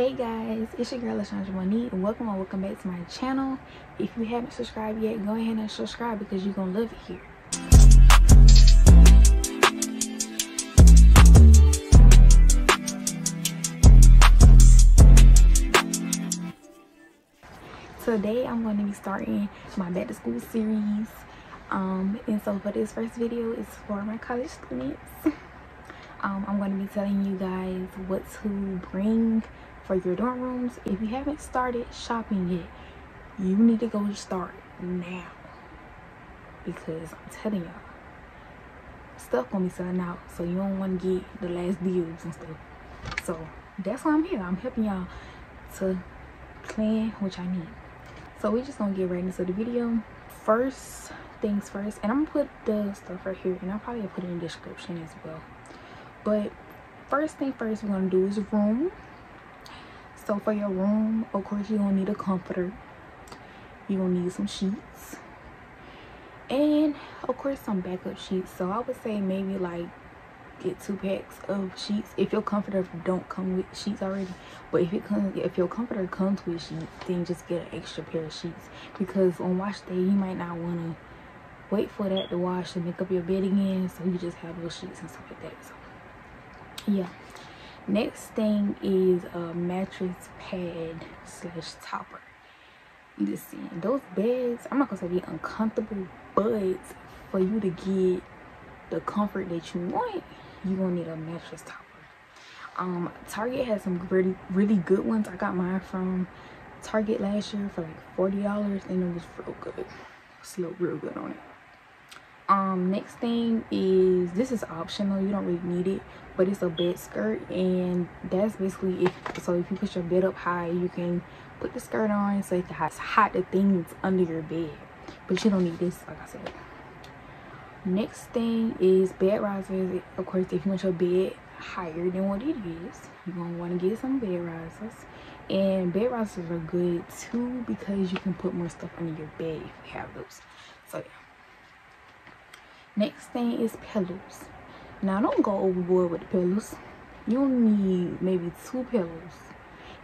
Hey guys, it's your girl LaShondra Monique, and welcome back to my channel. If you haven't subscribed yet, go ahead and subscribe because you're gonna love it here. Today I'm going to be starting my back to school series, and so for this first video is for my college students. I'm going to be telling you guys what to bring for your dorm rooms. If you haven't started shopping yet, you need to go start now, because I'm telling y'all, stuff gonna be selling out, so you don't want to get the last deals and stuff. So that's why I'm here. I'm helping y'all to plan what y'all need. So we just gonna get right into the video. First things first, and I'm gonna put the stuff right here, and I'll probably put it in the description as well. But first thing first, we're going to do is room. So for your room, of course, you're going to need a comforter. You're going to need some sheets. And, of course, some backup sheets. So I would say maybe, like, get 2 packs of sheets. If your comforter don't come with sheets already. But if your comforter comes with sheets, then just get an extra pair of sheets. Because on wash day, you might not want to wait for that to wash and make up your bed again. So you just have those sheets and stuff like that. So yeah, next thing is a mattress pad / topper. Listen, those beds, I'm not gonna say they're uncomfortable, but for you to get the comfort that you want, you're gonna need a mattress topper. Target has some really good ones. I got mine from Target last year for like $40, and it was real good. Slowed real good on it. Next thing is, this is optional, you don't really need it, but it's a bed skirt, and that's basically it. So if you put your bed up high, you can put the skirt on so you can hide the things under your bed, but you don't need this, like I said. Next thing is bed risers. Of course, if you want your bed higher than what it is, you're gonna want to get some bed risers, and bed risers are good too because you can put more stuff under your bed if you have those. So yeah. Next thing is pillows. Now don't go overboard with the pillows. You'll need maybe 2 pillows,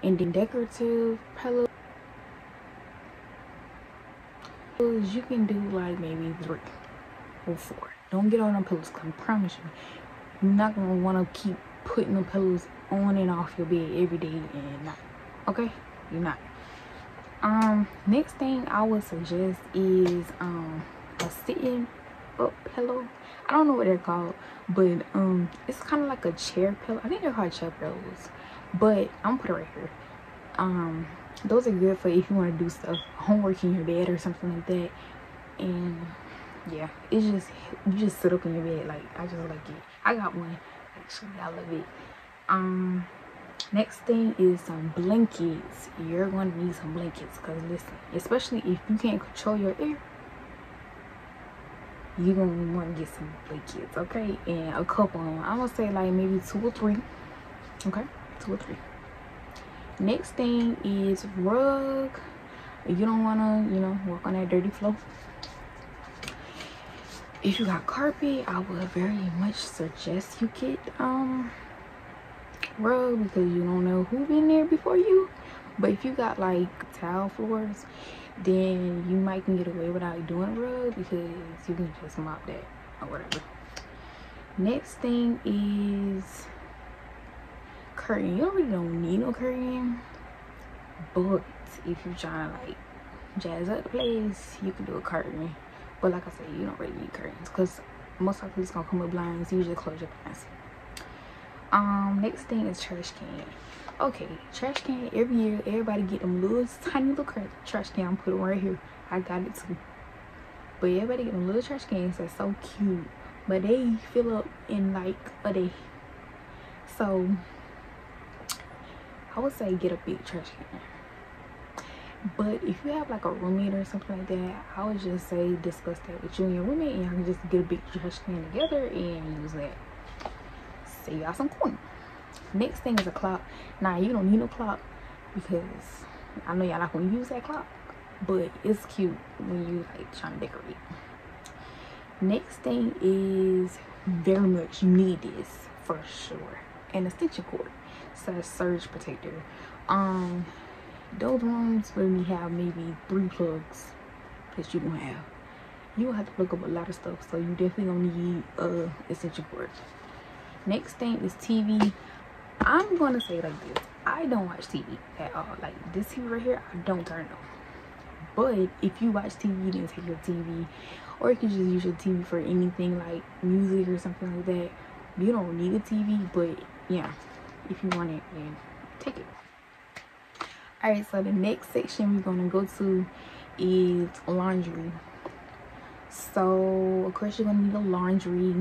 and then decorative pillows, you can do like maybe 3 or 4. Don't get on them pillows, because I promise you, you're not gonna want to keep putting the pillows on and off your bed every day and night. Okay, you're not. Next thing I would suggest is a sitting up pillow. I don't know what they're called, but it's kind of like a chair pillow. I think they're called chair pillows, but I'm gonna put it right here. Those are good for if you want to do stuff, homework in your bed or something like that. And yeah, it's just, you just sit up in your bed. Like, I just like it. I got one actually, I love it. Next thing is some blankets. You're going to need some blankets, because listen, especially if you can't control your air, you're gonna want to get some blankets, okay? And a couple of them, I'm gonna say like maybe 2 or 3, okay? 2 or 3. Next thing is rug. You don't want to, you know, walk on that dirty floor. If you got carpet, I would very much suggest you get rug, because you don't know who been there before you. But if you got like tile floors, then you might can get away without doing rug, because you can just mop that or whatever. Next thing is curtain. You really don't need no curtain, but if you're trying to like jazz up the place, you can do a curtain. But like I said, you don't really need curtains, because most likely it's gonna come with blinds. You just close your blinds. Next thing is trash can. Okay, trash can, every year everybody get them little tiny little trash can. I'm putting right here, I got it too, but everybody get them little trash cans. That's so cute, but they fill up in like a day. So I would say get a big trash can, but if you have like a roommate or something like that, I would just say discuss that with you and your roommate, and y'all can just get a big trash can together and use that. Save y'all some coin. Next thing is a clock. Now you don't need no clock, because I know y'all not gonna use that clock, but it's cute when you like trying to decorate. Next thing is, very much you need this for sure, and a extension cord slash surge protector. Those ones let me have maybe 3 plugs that you don't have. You will have to plug up a lot of stuff, so you definitely gonna need a extension cord. Next thing is TV. I'm gonna say it like this: I don't watch TV at all. Like this TV right here, I don't turn it on. But if you watch TV, then take your TV, or you can just use your TV for anything like music or something like that. You don't need a TV, but yeah, if you want it, then take it. All right, so the next section we're gonna go to is laundry. So of course you're gonna need a laundry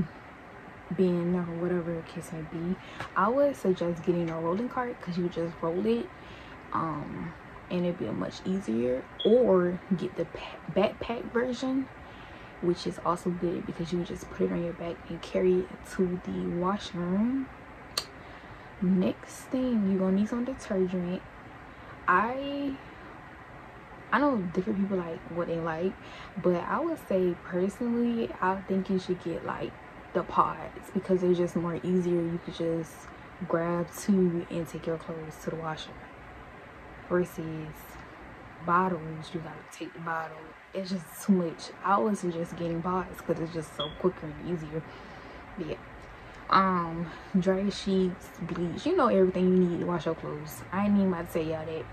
bin or whatever the case may be. I would suggest getting a rolling cart because you just roll it, and it'd be much easier. Or get the backpack version, which is also good because you just put it on your back and carry it to the washroom. Next thing, you're gonna need some detergent. I know different people like what they like, but I would say personally I think you should get like the pods because they're just more easier. You could just grab 2 and take your clothes to the washer versus bottles. You gotta take the bottle. It's just too much. I always suggest getting pods because it's just so quicker and easier. But yeah, dry sheets, bleach, you know, everything you need to wash your clothes. I ain't even about to tell y'all that,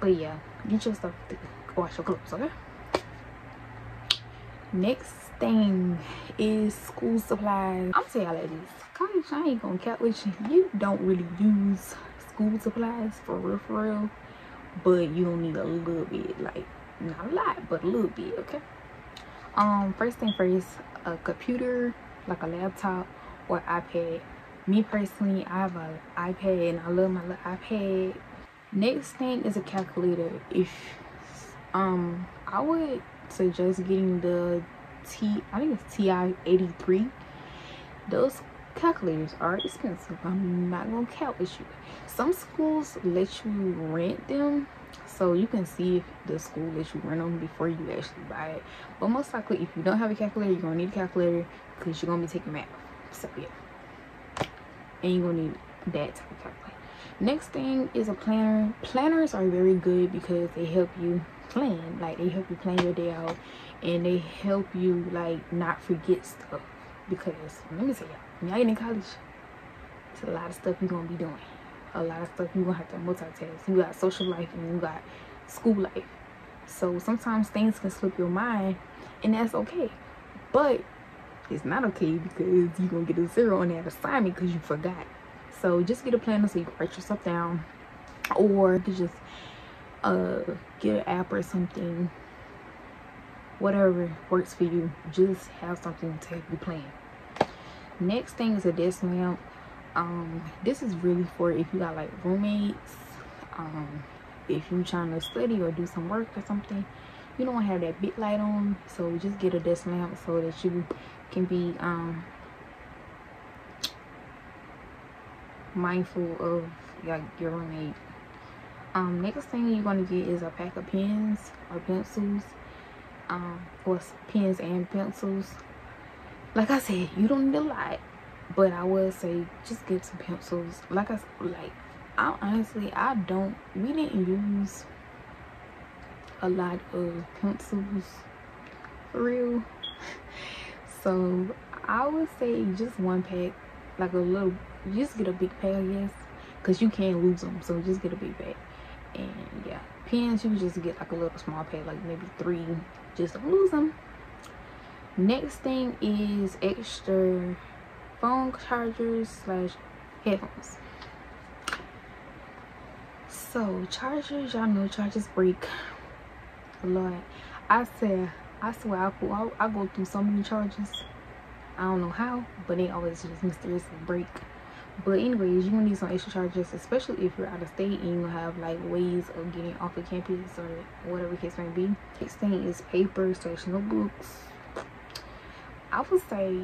but yeah, get your stuff to wash your clothes, okay? Next thing is school supplies. I'm telling y'all ladies, college, I ain't gonna cap with you. You don't really use school supplies for real, but you don't need a little bit, like not a lot, but a little bit, okay? First thing first, a computer, like a laptop or iPad. Me personally, I have an iPad and I love my little iPad. Next thing is a calculator. If I would suggest getting the TI 83. Those calculators are expensive. I'm not gonna count with you. Some schools let you rent them, so you can see if the school lets you rent them before you actually buy it. But most likely, if you don't have a calculator, you're gonna need a calculator because you're gonna be taking math. So yeah, and you're gonna need that type of calculator. Next thing is a planner. Planners are very good because they help you plan, like they help you plan your day out, and they help you like not forget stuff. Because let me tell y'all, when y'all in college, it's a lot of stuff you're gonna be doing, a lot of stuff you're gonna have to multitask. You got social life and you got school life, so sometimes things can slip your mind, and that's okay. But it's not okay because you're gonna get a 0 on that assignment because you forgot. So just get a planner so you can write yourself down, or you can just get an app or something, whatever works for you. Just have something to help you plan. Next thing is a desk lamp. This is really for if you got like roommates, if you're trying to study or do some work or something, you don't have that big light on, so just get a desk lamp so that you can be mindful of like your roommate. Next thing you're going to get is a pack of pens or pencils, or pens and pencils. Like I said, you don't need a lot, but I would say just get some pencils. Like I said, like I honestly, we didn't use a lot of pencils for real. So I would say just one pack, like a little, just get a big pack, I guess, because you can't lose them. So just get a big pack. And yeah, pens, you can just get like a little small pack, like maybe 3, just don't lose them. Next thing is extra phone chargers slash headphones. So chargers, y'all know chargers break a lot. I swear I go through so many chargers. I don't know how, but they always just mysteriously break. But anyways, you're gonna need some extra chargers, especially if you're out of state and you have like ways of getting off of campus or whatever the case may be. Next thing is paper slash notebooks. I would say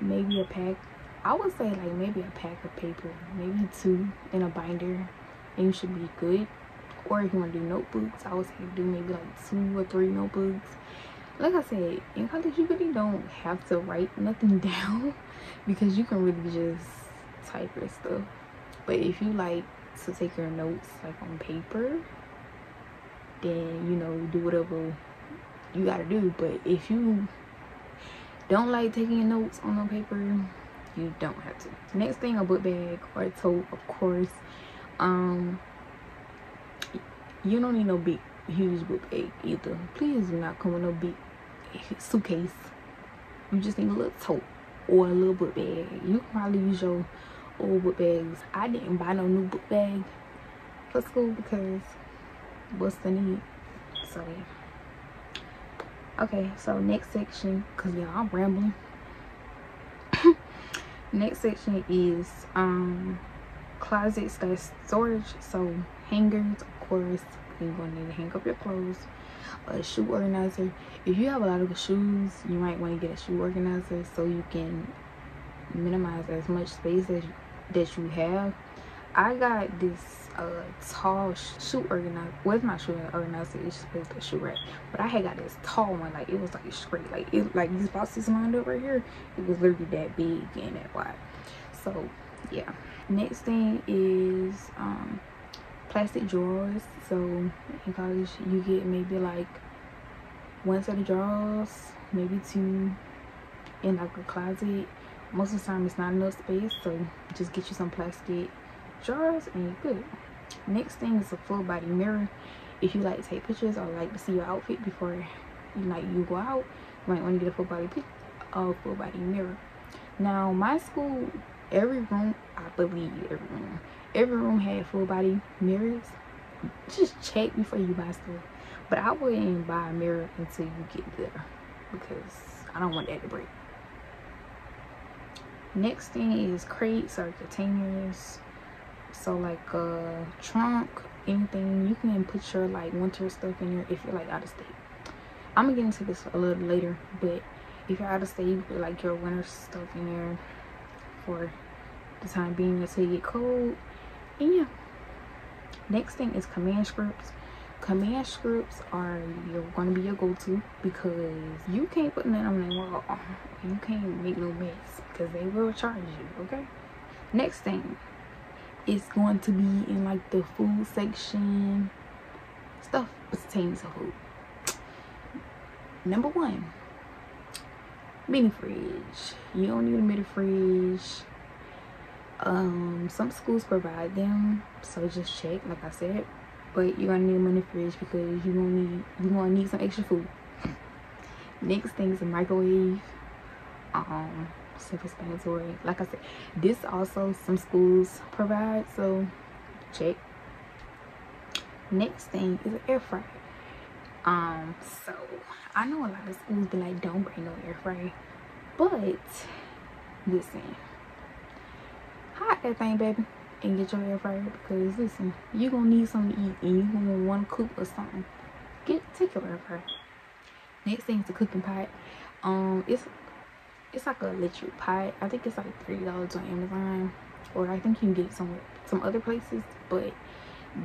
maybe a pack. I would say like maybe a pack of paper, maybe 2 in a binder, and you should be good. Or if you want to do notebooks, I would say do maybe like 2 or 3 notebooks. like I said, in college you really don't have to write nothing down because you can really just type your stuff. But if you like to take your notes like on paper, then you know, do whatever you gotta do. But if you don't like taking your notes on paper, you don't have to. Next thing, a book bag or a tote, of course. You don't need no big huge book bag either. Please do not come with no big suitcase. You just need a little tote or a little book bag. You can probably use your old book bags. I didn't buy no new book bag for school because what's the need? So yeah. Okay, so next section, because y'all, I'm rambling. Next section is closets slash storage. So hangers, of course. You're going to need to hang up your clothes. A shoe organizer. If you have a lot of shoes, you might want to get a shoe organizer so you can minimize as much space as you have. I got this tall shoe organizer. Where's my shoe organizer? It's just a shoe rack. But I had got this tall one, like it was like straight, like it, like these boxes lined up right here. It was literally that big and that wide. So yeah. Next thing is plastic drawers. So in college you get maybe like one set of drawers, maybe two, in like a closet. Most of the time it's not enough space, so just get you some plastic drawers and you're good. Next thing is a full body mirror. If you like to take pictures or like to see your outfit before you go out, you might want to get a full body mirror. Now my school, every room, I believe every room had full body mirrors. Just check before you buy stuff, but I wouldn't buy a mirror until you get there because I don't want that to break. Next thing is crates or containers. So like a trunk, anything you can put your like winter stuff in there if you're like out of state. I'm gonna get into this a little later, but if you're out of state, you put like your winter stuff in there for the time being until you get cold. And yeah. Next thing is command scripts. Command scripts are gonna be your go-to because you can't put nothing on that wall. You can't make no mess because they will charge you. Okay. Next thing is going to be in like the food section, stuff pertaining to food. Number one, mini fridge. You don't need a mini fridge. Some schools provide them, so just check, like I said. But you're gonna need a mini fridge because you're gonna need some extra food. Next thing is a microwave. Self-explanatory. Like I said, this also some schools provide, so check. Next thing is an air fryer. So I know a lot of schools be like, don't bring no air fryer, but listen, hot that thing, baby, and get your air fryer because listen, you're gonna need something to eat and you're gonna want to cook or something. Take your air fryer. Next thing is the cooking pot. It's like an electric pot. I think it's like $3 on Amazon, or I think you can get it some other places, but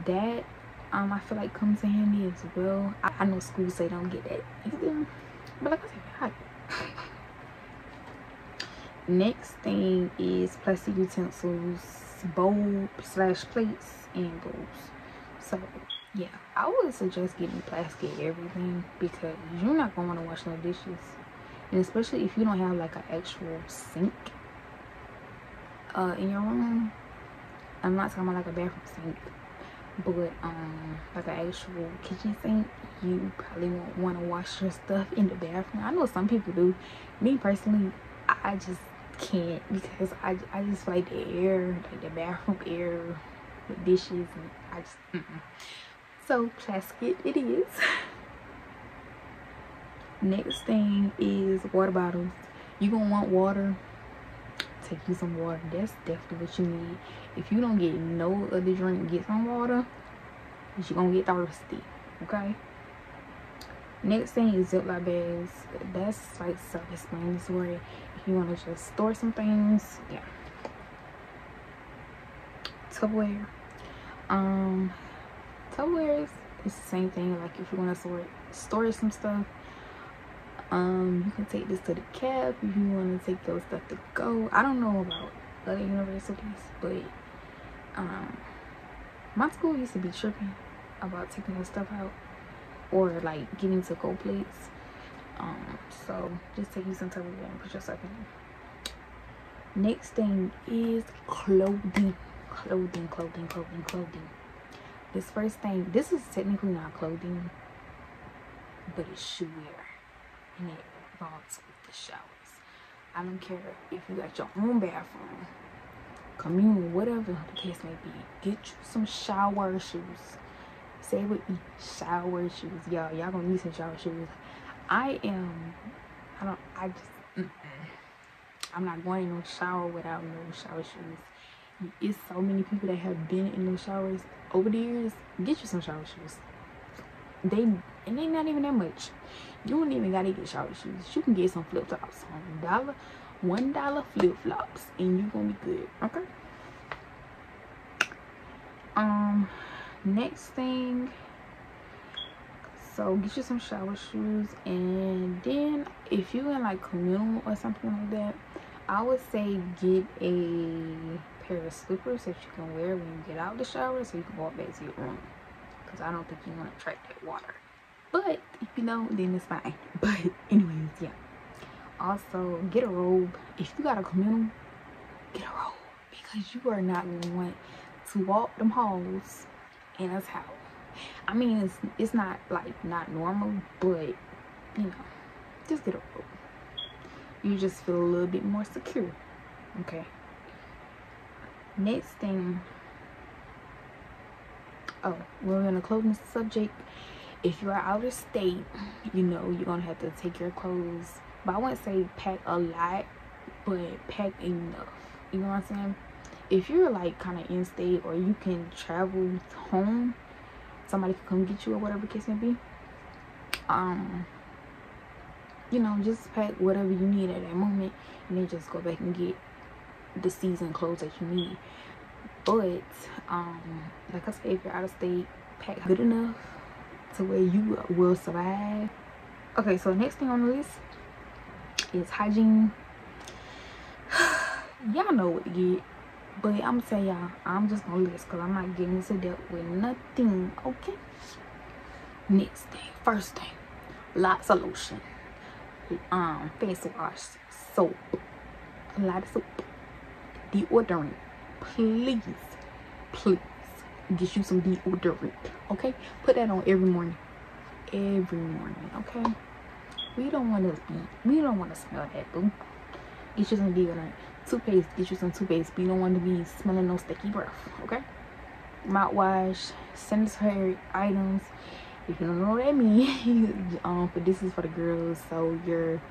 that I feel like comes in handy as well. I know schools say don't get that either, but like I said, hot. Next thing is plastic utensils, bowl slash plates and bowls. So yeah, I would suggest getting plastic everything because you're not gonna want to wash no dishes. And especially if you don't have like an actual sink in your room. I'm not talking about like a bathroom sink, but like an actual kitchen sink. You probably won't want to wash your stuff in the bathroom. I know some people do. Me personally, I just can't because I just like the air, like the bathroom air, the dishes, and I just So plastic it is. Next thing is water bottles. You're gonna want water. Take you some water. That's definitely what you need. If you don't get no other drink, get some water, you're gonna get thirsty. Okay. Next thing is Ziploc bags. That's like self-explanatory. If you want to just store some things, yeah. Tupperware. Tupperware is the same thing. Like if you want to store some stuff. You can take this to the cab if you want to take those stuff to go. I don't know about other universities, but my school used to be tripping about taking their stuff out or like getting to go plates. So just take you some type of and put your stuff in there. Next thing is clothing. This first thing, this is technically not clothing, but it's shoe wear, and it involves with the showers. I don't care if you got your own bathroom, communal, whatever the case may be. Get you some shower shoes. Say it with me, shower shoes, y'all. Y'all gonna need some shower shoes. I'm not going in no shower without no shower shoes. It's so many people that have been in those showers over the years. Get you some shower shoes. They not even that much. You don't even gotta get shower shoes. You can get some flip flops, $1 flip flops, and you gonna be good. Okay. Next thing. So get you some shower shoes, and then if you're in like communal or something like that, I would say get a pair of slippers that you can wear when you get out of the shower so you can walk back to your room, because I don't think you want to attract that water. But if you don't, then it's fine. But anyways, yeah. Also, get a robe. If you got a communal, get a robe, because you are not going to want to walk them halls in a towel. I mean, it's not like not normal, but you know, just get a robe. You just feel a little bit more secure. Okay. Next thing. Oh, we're in a clothing subject. If you are out of state, you know you're gonna have to take your clothes. But I wouldn't say pack a lot, but pack enough. You know what I'm saying? If you're like kind of in state, or you can travel home, somebody can come get you or whatever case may be. You know, just pack whatever you need at that moment, and then just go back and get the season clothes that you need. But like I said, if you're out of state, pack good enough to where you will survive. Okay, so next thing on the list is hygiene. Y'all know what to get. But I'm saying, y'all, I'm just gonna list, because I'm not getting into depth with nothing, okay? Next thing, first thing, lots of lotion, face wash, soap, a lot of soap, deodorant. Please get you some deodorant, okay? Put that on every morning, okay? We don't want to smell that, boo. Get you some deodorant. Toothpaste, get you some toothpaste, but you don't want to be smelling no sticky breath, okay? Mouthwash, sanitary items, if you don't know what that means. But this is for the girls, so your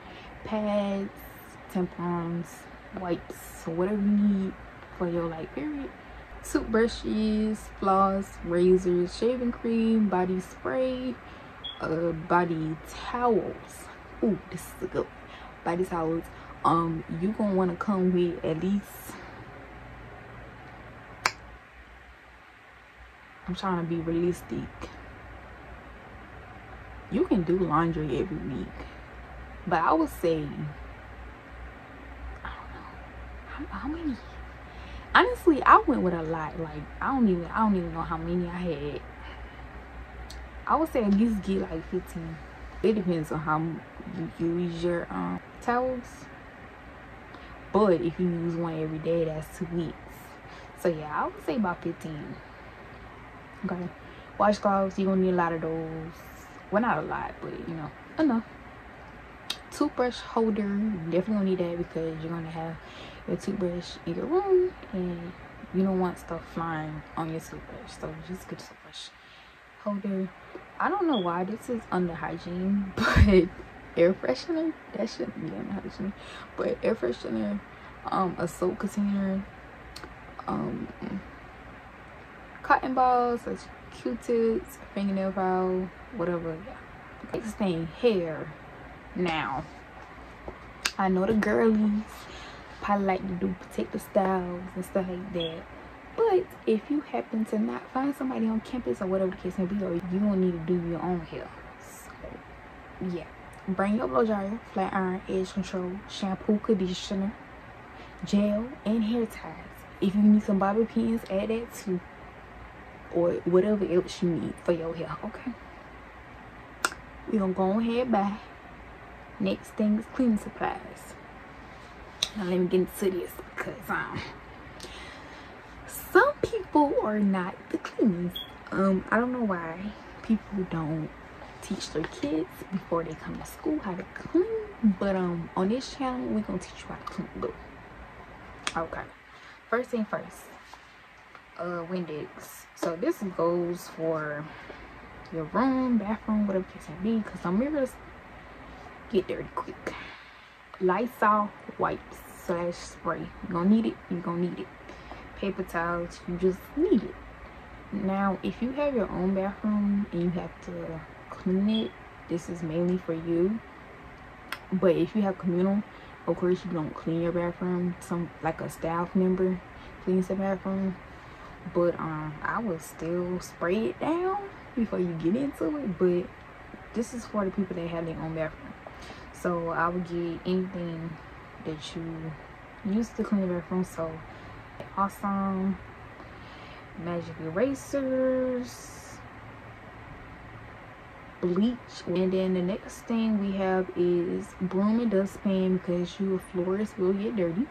pads, tampons, wipes, whatever you need for your like period. Toothbrushes, floss, razors, shaving cream, body spray, body towels. Ooh, this is a good one. Body towels. You're gonna want to come with at least, I'm trying to be realistic, you can do laundry every week, but I would say, I don't know, how many, honestly, I went with a lot. Like I don't even know how many I had. I would say at least get like 15. It depends on how you use your towels. But if you use one every day, that's 2 weeks. So yeah, I would say about 15. Okay. Washcloths, you're gonna need a lot of those. Well, not a lot, but you know, enough. Toothbrush holder, you definitely gonna need that, because you're gonna have your toothbrush in your room and you don't want stuff flying on your toothbrush. So just get a toothbrush holder. I don't know why this is under hygiene, but air freshener, that shouldn't be under hygiene, but air freshener, a soap container, cotton balls, such Q-tips, fingernail file, whatever. Yeah. Next thing, hair. Now, I know the girlies probably like to do protective styles and stuff like that, but if you happen to not find somebody on campus or whatever the case may be, or you don't need to do your own hair, so yeah. Bring your blow dryer, flat iron, edge control, shampoo, conditioner, gel, and hair ties. If you need some bobby pins, add that too, or whatever else you need for your hair. Okay, we're gonna go ahead by. Next thing is cleaning supplies. Now let me get into this, because some people are not the cleanest. I don't know why people don't teach their kids before they come to school how to clean, but on this channel we're gonna teach you how to clean. Look, okay, first thing first, Windex. So this goes for your room, bathroom, whatever case may be, because some mirrors get dirty quick. Lysol wipes / spray, you're gonna need it, you're gonna need it. Paper towels, you just need it. Now if you have your own bathroom and you have to clean it, this is mainly for you. But if you have communal, of course you don't clean your bathroom. Some, like a staff member cleans the bathroom, but I will still spray it down before you get into it. But this is for the people that have their own bathroom. So I would get anything that you use to clean your bathroom. So awesome, magic erasers, bleach, and then the next thing we have is broom and dustpan, because your floors will get dirty,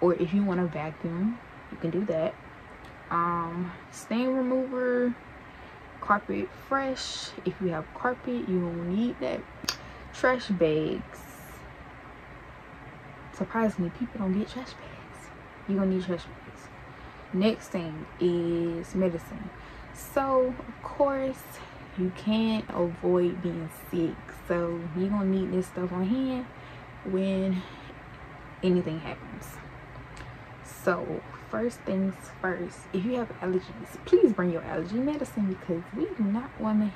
or if you want to vacuum you can do that. Stain remover, carpet fresh, if you have carpet you will need that. Trash bags, surprisingly people don't get trash bags, you're gonna need trash bags. Next thing is medicine. So of course you can't avoid being sick, so you're gonna need this stuff on hand when anything happens. So first things first, if you have allergies, please bring your allergy medicine, because we do not want to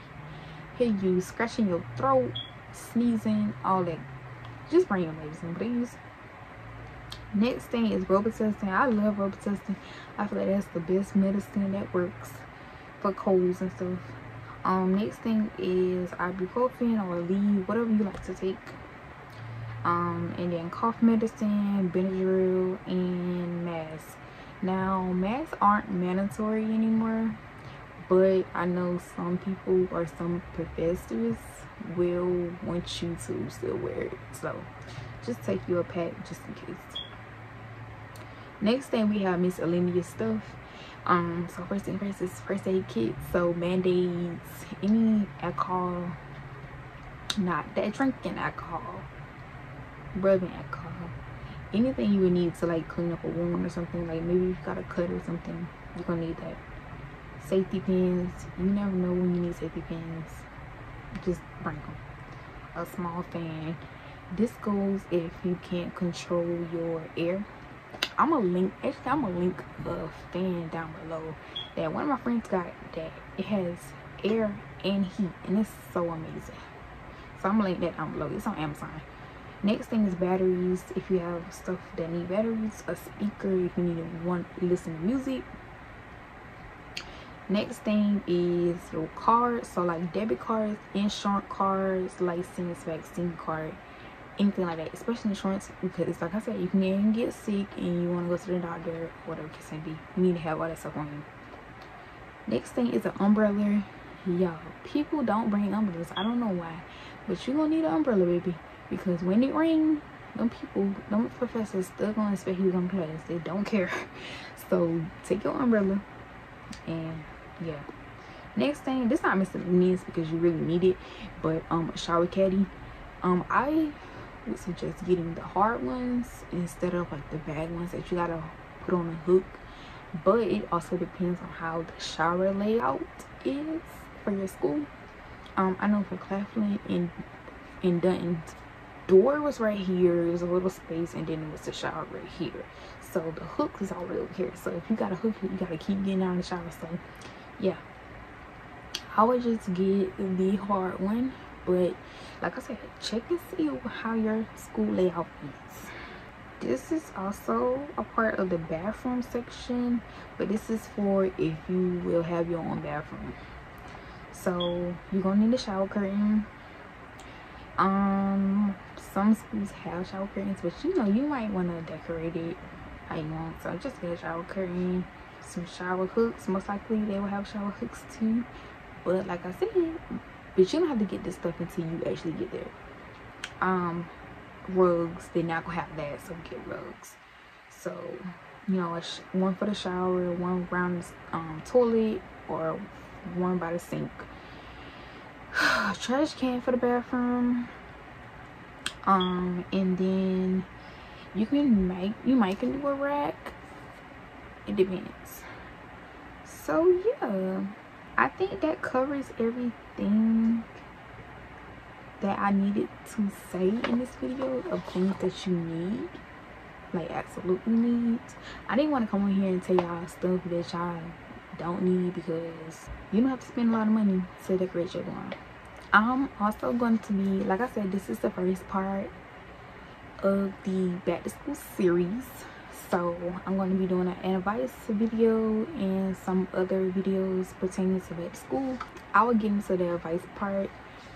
hear you scratching your throat, sneezing, all that. Just bring your medicine, please. Next thing is Robitussin. I love Robitussin. I feel like that's the best medicine that works for colds and stuff. Next thing is ibuprofen or Aleve, whatever you like to take. And then cough medicine, Benadryl, and masks. Now masks aren't mandatory anymore, but I know some people or some professors will want you to still wear it, so just take you a pack just in case. Next thing we have miscellaneous stuff. So first thing first is first aid kit, so Band-Aids, any alcohol, not that drinking alcohol, rubbing alcohol, anything you would need to like clean up a wound or something, like maybe you got a cut or something, you're gonna need that. Safety pins, you never know when you need safety pins, just bring them. A small fan, this goes if you can't control your air. I'm gonna link a fan down below that one of my friends got, that it has air and heat, and it's so amazing, so I'm gonna link that down below. It's on Amazon. Next thing is batteries, if you have stuff that need batteries. A speaker, if you need to listen to music. Next thing is your cards, so like debit cards, insurance cards, license, vaccine card, anything like that, especially insurance, because like I said, you can get sick and you want to go to the doctor, whatever it can be, you need to have all that stuff on you. Next thing is an umbrella. Y'all, people don't bring umbrellas, I don't know why, but you're gonna need an umbrella, baby. Because when it rains, them people, them professors still gonna expect you to come to class. They don't care. So take your umbrella, and yeah. Next thing, this not miscellaneous because you really need it, but a shower caddy. I would suggest getting the hard ones instead of like the bag ones that you gotta put on a hook. But it also depends on how the shower layout is for your school. I know for Claflin and in Dutton's, door was right here, it was a little space, and then it was the shower right here, so the hook is all over here. So if you got a hook, you gotta keep getting out of the shower. So yeah, I would just get the hard one, but like I said, check and see how your school layout is. This is also a part of the bathroom section, but this is for if you will have your own bathroom. So you're gonna need a shower curtain, Some schools have shower curtains, but you know, you might want to decorate it how you want. So just get a shower curtain, some shower hooks. Most likely they will have shower hooks too, but like I said, but you don't have to get this stuff until you actually get there. Rugs, they're not gonna have that, so get rugs. So you know, one for the shower, one around the toilet, or one by the sink. Trash can for the bathroom. And then you might can do a rack. It depends. So yeah, I think that covers everything that I needed to say in this video of things that you need, like absolutely need. I didn't want to come on here and tell y'all stuff that y'all don't need, because you don't have to spend a lot of money to decorate your lawn. I'm also going to be, like I said, this is the first part of the back to school series, so I'm going to be doing an advice video and some other videos pertaining to back to school. I will get into the advice part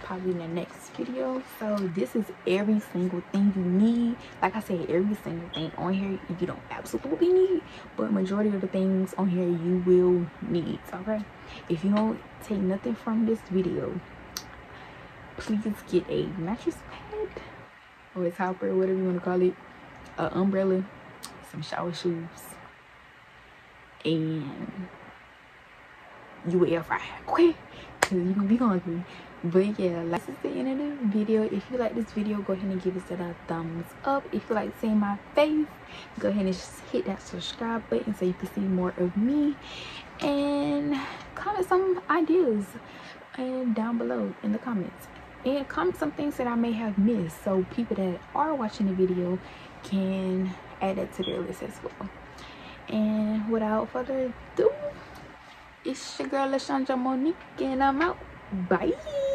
probably in the next video. So this is every single thing you need. Like I said, every single thing on here you don't absolutely need, but majority of the things on here you will need. Okay, if you don't take nothing from this video, please get a mattress pad or a topper, whatever you want to call it, an umbrella, some shower shoes, and you will air fry, okay, because you're gonna be hungry. But yeah, this is the end of the video. If you like this video, go ahead and give it a thumbs up. If you like seeing my face, go ahead and just hit that subscribe button so you can see more of me, and comment some ideas and down below in the comments, and comment some things that I may have missed, so people that are watching the video can add that to their list as well. And without further ado, it's your girl LaShondra Monique, and I'm out. Bye.